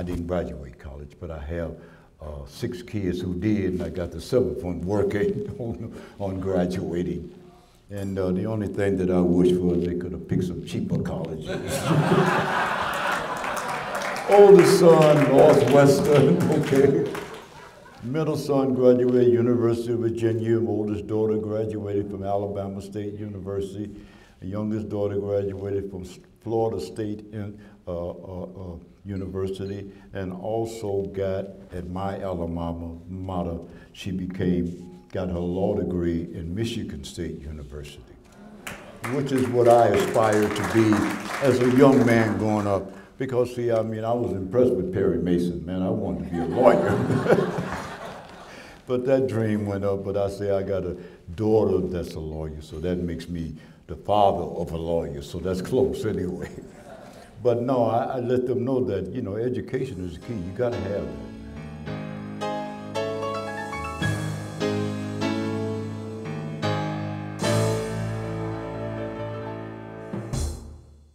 I didn't graduate college, but I have 6 kids who did, and I got the 7th one working on graduating. And the only thing that I wish for is they could have picked some cheaper colleges. Oldest son, Northwestern, okay. Middle son graduated University of Virginia. My oldest daughter graduated from Alabama State University. The youngest daughter graduated from Florida State University, and also got at my alma mater. She got her law degree in Michigan State University, which is what I aspired to be as a young man growing up. Because, see, I mean, I was impressed with Perry Mason, man. I wanted to be a lawyer. But that dream went up, but I say I got a daughter that's a lawyer, so that makes me the father of a lawyer, so that's close anyway. But no, I let them know that, you know, education is the key. You gotta have that.